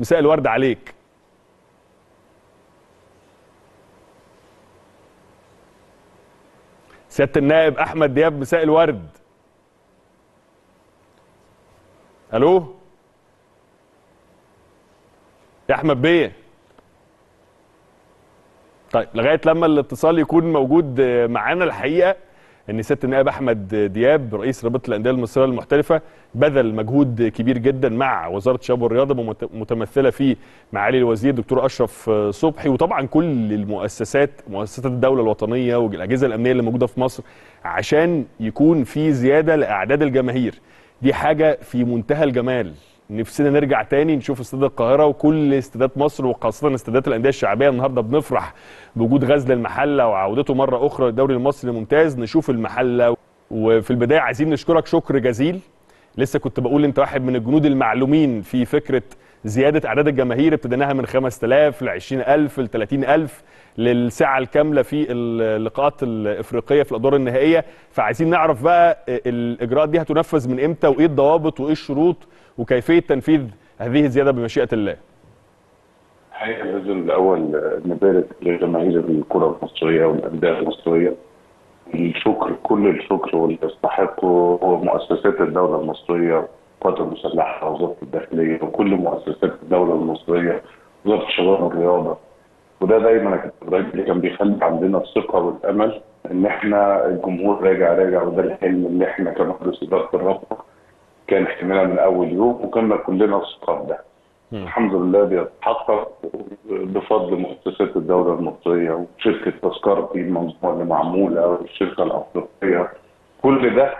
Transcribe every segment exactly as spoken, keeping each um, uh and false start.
مساء الورد عليك. سيادة النائب أحمد دياب مساء الورد. ألو يا أحمد بيه. طيب لغاية لما الاتصال يكون موجود معانا، الحقيقة ان سيادة النائب أحمد دياب رئيس رابطة الأندية المصرية المحترفة بذل مجهود كبير جدا مع وزارة الشباب والرياضة متمثلة في معالي الوزير دكتور أشرف صبحي، وطبعا كل المؤسسات مؤسسات الدولة الوطنية والأجهزة الأمنية اللي موجودة في مصر، عشان يكون في زيادة لأعداد الجماهير. دي حاجة في منتهى الجمال، نفسنا نرجع تاني نشوف استاد القاهرة وكل استادات مصر وخاصة استادات الأندية الشعبية. النهارده بنفرح بوجود غزل المحله وعودته مرة أخرى للدوري المصري الممتاز، نشوف المحله. وفي البداية عايزين نشكرك شكر جزيل، لسه كنت بقول أنت واحد من الجنود المعلومين في فكرة زيادة أعداد الجماهير، ابتديناها من خمسة آلاف ل عشرين ألف ل ثلاثين ألف للساعة الكاملة في اللقاءات الإفريقية في الأدوار النهائية. فعايزين نعرف بقى الإجراءات دي هتنفذ من إمتى، وإيه الضوابط وإيه الشروط وكيفية تنفيذ هذه الزيادة بمشيئة الله؟ الحقيقة الجزء الأول نبارك لجماهير الكرة المصرية والأندية المصرية، الشكر كل الشكر واللي يستحقه مؤسسات الدولة المصرية، القوات المسلحة ووزارة الداخلية وكل مؤسسات الدولة المصرية، وزارة الشباب والرياضة. وده دايما اللي كان بيخلي عندنا الثقة والأمل إن إحنا الجمهور راجع راجع، وده الحلم اللي إحنا كمجلس إدارة الرابطة كان احتمالها من اول يوم، وكنا كلنا الثقه ده. الحمد لله بيتحقق بفضل مؤسسات الدوله المصريه وشركه تذكرتي المنظومه اللي معموله والشركه الافريقيه، كل ده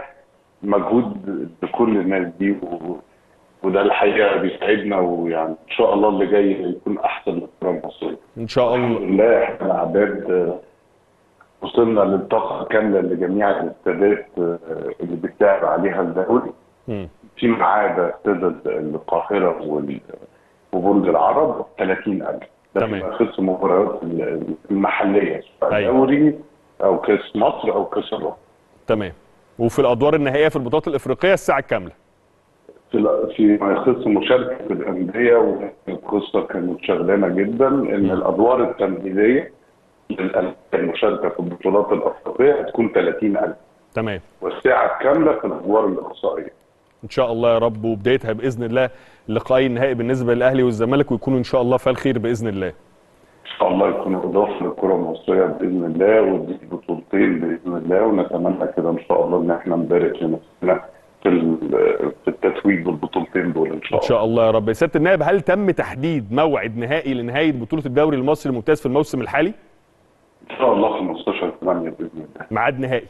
مجهود لكل الناس دي، وده الحقيقه بيسعدنا. ويعني ان شاء الله اللي جاي يكون احسن للكره المصريه ان شاء الله. الحمد لله احنا العداد وصلنا للطاقه كامله لجميع الاستادات اللي بتلعب عليها الدوري فيما عدا استاد القاهره وبرج العرب ثلاثين ألف. ده بيبقى خلص المباريات المحليه سواء دوري او كاس مصر او كاس الرابطه. تمام. وفي الادوار النهائيه في البطولات الافريقيه الساعه الكامله. في فيما يخص مشاركه الانديه، والقصه كانت شغلانه جدا ان الادوار التمهيديه للمشاركه في البطولات الافريقيه هتكون ثلاثين ألف. تمام. والساعه الكامله في الادوار الاقصائيه. ان شاء الله يا رب، وبدايتها باذن الله اللقاء النهائي بالنسبه للاهلي والزمالك، ويكونوا ان شاء الله فيها الخير باذن الله. ان شاء الله يكونوا اضافه للكره المصريه باذن الله، ودي بطولتين باذن الله، ونتمنى كده ان شاء الله ان احنا نبارك لنفسنا في في التتويج بالبطولتين دول ان شاء الله. ان شاء الله يا رب. يا سياده النائب، هل تم تحديد موعد نهائي لنهايه بطوله الدوري المصري الممتاز في الموسم الحالي؟ ان شاء الله خمستاشر ثمانية باذن الله. ميعاد نهائي.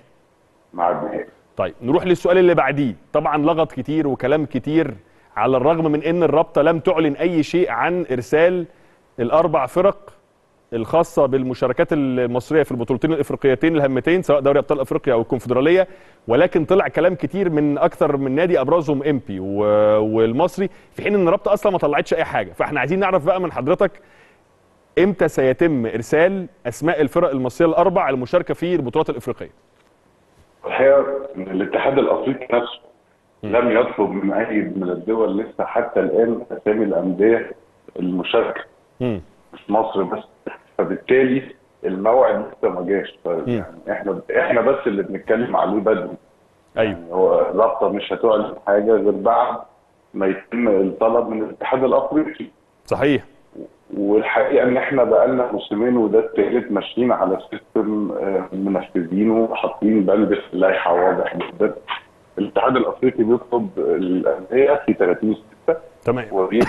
ميعاد نهائي. طيب نروح للسؤال اللي بعديه. طبعا لغط كتير وكلام كتير، على الرغم من ان الرابطه لم تعلن اي شيء عن ارسال الاربع فرق الخاصه بالمشاركات المصريه في البطولتين الافريقيتين الهامتين سواء دوري ابطال افريقيا او الكونفدراليه، ولكن طلع كلام كتير من اكثر من نادي ابرزهم امبي والمصري، في حين ان الرابطه اصلا ما طلعتش اي حاجه. فاحنا عايزين نعرف بقى من حضرتك امتى سيتم ارسال اسماء الفرق المصريه الاربع المشاركه في البطولات الافريقيه؟ الحقيقه الاتحاد الافريقي نفسه لم يطلب من اي من الدول لسه حتى الان اسامي الانديه المشاركه. مم. مش مصر بس، فبالتالي الموعد لسه ما جاش. يعني احنا احنا بس اللي بنتكلم عليه بدري. ايوه. يعني هو الرابطه مش هتعلن حاجه غير بعد ما يتم الطلب من الاتحاد الافريقي. صحيح. والحقيقه ان احنا بقالنا موسمين وده التالت ماشيين على سيستم منفذينه وحاطين بند في اللائحه واضح جدا. الاتحاد الافريقي بيطلب الانديه في ثلاثين ستة. تمام. وبيدي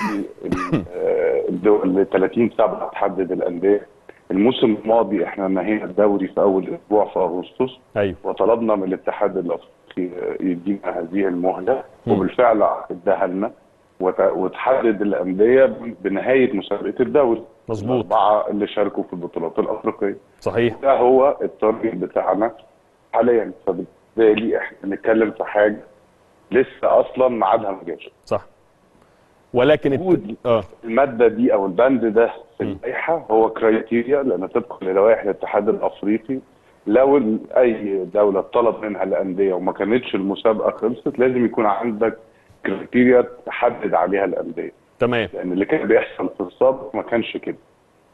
الدول ثلاثين سبعة تحدد الانديه. الموسم الماضي احنا نهينا الدوري في اول اسبوع في اغسطس. ايوه. وطلبنا من الاتحاد الافريقي يدينا هذه المهله، وبالفعل عقدها لنا، وتحدد الانديه بنهايه مسابقه الدوري. مظبوط. الاربعه اللي شاركوا في البطولات الافريقيه. صحيح. ده هو التارجت بتاعنا حاليا، فبالتالي احنا بنتكلم في حاجه لسه اصلا ميعادها ما جاش. صح. ولكن وجود آه. الماده دي او البند ده في اللائحه هو كرايتيريا لانها تدخل للوائح الاتحاد الافريقي. لو اي دوله طلب منها الانديه وما كانتش المسابقه خلصت، لازم يكون عندك كريتيريا تحدد عليها الانديه. تمام. لان اللي كان بيحصل في السابق ما كانش كده.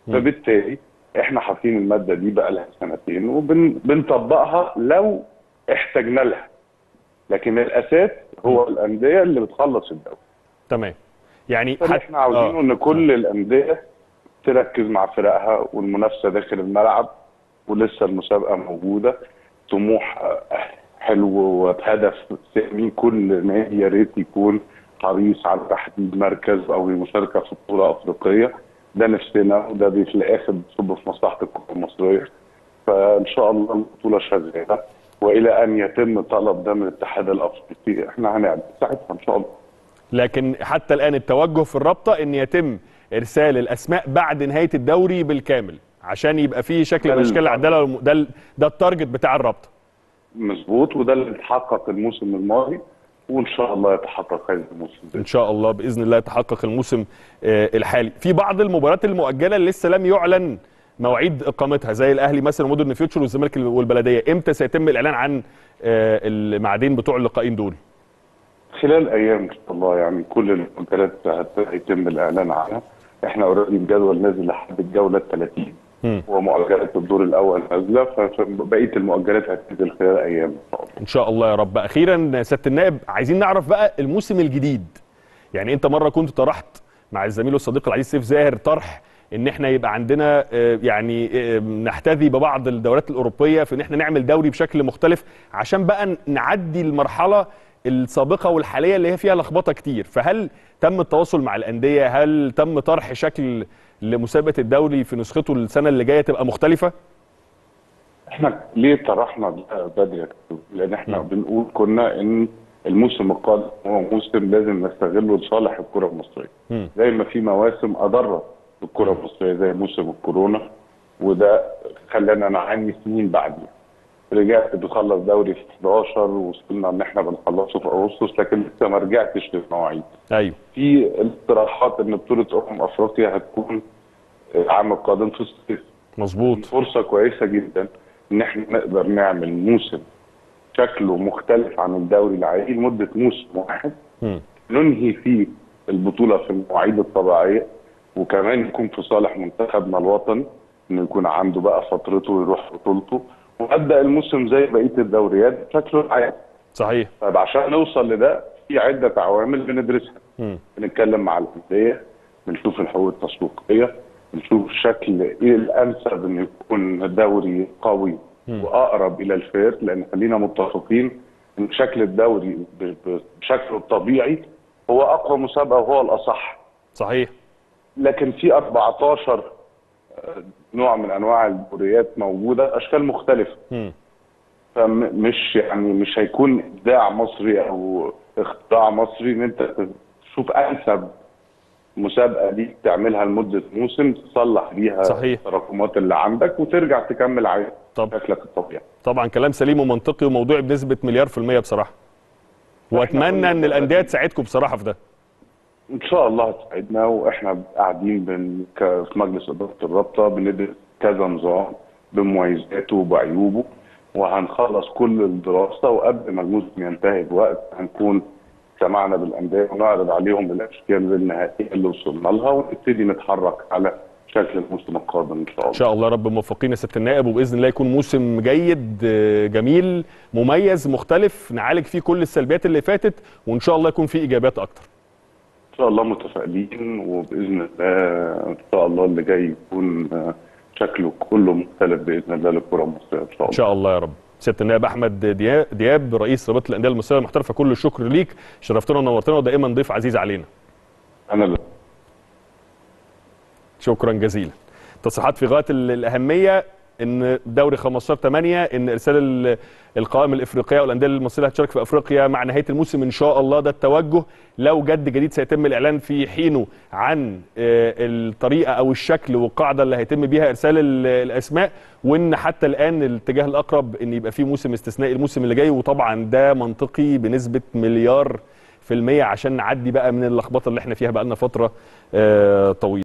فبالتالي احنا حاطين الماده دي بقى لها سنتين وبنطبقها لو احتاجنا لها. لكن الاساس هو الانديه اللي بتخلص الدوري. تمام. يعني احنا عاوزينه ان كل الانديه تركز مع فرقها والمنافسه داخل الملعب، ولسه المسابقه موجوده، طموح حلو وبهدف سامي. كل نادي يا ريت يكون حريص على تحديد مركز او المشاركه في بطوله افريقيه. ده نفسنا وده في الاخر بتصب في مصلحه الكره المصريه. فان شاء الله البطوله شغاله والى ان يتم طلب ده من الاتحاد الافريقي احنا هنعمل ساعتها ان شاء الله. لكن حتى الان التوجه في الرابطه ان يتم ارسال الاسماء بعد نهايه الدوري بالكامل عشان يبقى فيه شكل من اشكال العداله. ده ال... ده التارجت بتاع الرابطه. مظبوط، وده اللي اتحقق الموسم الماضي وان شاء الله يتحقق هذا الموسم ده. ان شاء الله باذن الله يتحقق الموسم الحالي. في بعض المباريات المؤجله اللي لسه لم يعلن مواعيد اقامتها زي الاهلي مثلا ومودرن فيوتشر والزمالك والبلديه، امتى سيتم الاعلان عن الميعادين بتوع اللقاءين دول؟ خلال ايام ان شاء الله. يعني كل المؤجلات هيتم الاعلان عنها. احنا اوريدي الجدول نازل لحد الجوله الثلاثين ومؤجلات الدور الاول نازله، فبقيه المؤجلات هتنزل خلال ايام ان شاء الله. ان شاء الله يا رب. اخيرا سياده النائب، عايزين نعرف بقى الموسم الجديد. يعني انت مره كنت طرحت مع الزميل والصديق العزيز سيف زاهر طرح ان احنا يبقى عندنا يعني نحتذي ببعض الدورات الاوروبيه في ان احنا نعمل دوري بشكل مختلف عشان بقى نعدي المرحله السابقه والحاليه اللي هي فيها لخبطه كتير. فهل تم التواصل مع الانديه؟ هل تم طرح شكل لمسابقه الدوري في نسخته السنه اللي جايه تبقى مختلفه؟ احنا ليه طرحنا بدري؟ لان احنا بنقول كنا ان الموسم القادم هو موسم لازم نستغله لصالح الكره المصريه. م. زي ما في مواسم اضرت بالكره المصريه زي موسم الكورونا، وده خلانا نعاني سنين بعدين. رجعت بخلص دوري في احد عشر ووصلنا ان احنا بنخلصه في اغسطس، لكن لسه ما رجعتش للمواعيد. ايوه. في اقتراحات ان بطوله امم افريقيا هتكون العام القادم في الصيف. مظبوط. فرصه كويسه جدا ان احنا نقدر نعمل موسم شكله مختلف عن الدوري العادي لمده موسم واحد. م. ننهي فيه البطوله في المواعيد الطبيعيه، وكمان يكون في صالح منتخبنا الوطني انه يكون عنده بقى فترته ويروح بطولته، وابدا الموسم زي بقيه الدوريات بشكله العادي. صحيح. طب عشان نوصل لده في عده عوامل بندرسها. م. بنتكلم مع الانديه، بنشوف الحقوق التسويقيه، بنشوف شكل ايه الانسب ان يكون دوري قوي م. واقرب الى الفير. لان خلينا متفقين ان شكل الدوري بشكله الطبيعي هو اقوى مسابقه وهو الاصح. صحيح. لكن في أربعتاشر نوع من انواع الدوريات موجوده اشكال مختلفه. م. فمش يعني مش هيكون ابداع مصري او اختراع مصري ان انت تشوف انسب مسابقه ليك تعملها لمده موسم تصلح بيها التراكمات اللي عندك وترجع تكمل على شكلك الطبيعي. طبعا كلام سليم ومنطقي وموضوعي بنسبه مليار في الميه بصراحه. واتمنى ان الانديه تساعدكم بصراحه في ده. ان شاء الله هتساعدنا. واحنا قاعدين بن... ك... في مجلس اداره الرابطه بندرس كذا نظام بمميزاته وبعيوبه، وهنخلص كل الدراسه وقبل ما الموسم ينتهي بوقت هنكون سمعنا بالانديه ونعرض عليهم الاشكال النهائيه اللي وصلنا لها ونبتدي نتحرك على شكل الموسم القادم ان شاء الله. ان شاء الله رب موفقين يا سياده النائب، وباذن الله يكون موسم جيد جميل مميز مختلف نعالج فيه كل السلبيات اللي فاتت، وان شاء الله يكون فيه ايجابيات اكتر. إن شاء الله متفائلين، وباذن الله ان شاء الله اللي جاي يكون شكله كله مختلف باذن الله للكره المصريه ان شاء الله. ان شاء الله يا رب. سياده النائب احمد دياب رئيس رابطه الانديه المصريه المحترفه، كل الشكر ليك، شرفتنا ونورتنا ودائما ضيف عزيز علينا. انا لا. شكرا جزيلا. تصريحات في غايه الاهميه ان دوري خمستاشر تمانية، ان ارسال القوائم الافريقيه والانديه المصريه اللي هتشارك في افريقيا مع نهايه الموسم ان شاء الله ده التوجه. لو جد جديد سيتم الاعلان في حينه عن الطريقه او الشكل والقاعده اللي هيتم بيها ارسال الاسماء، وان حتى الان الاتجاه الاقرب ان يبقى في موسم استثنائي الموسم اللي جاي. وطبعا ده منطقي بنسبه مليار في الميه عشان نعدي بقى من اللخبطه اللي احنا فيها بقى لنا فتره طويله.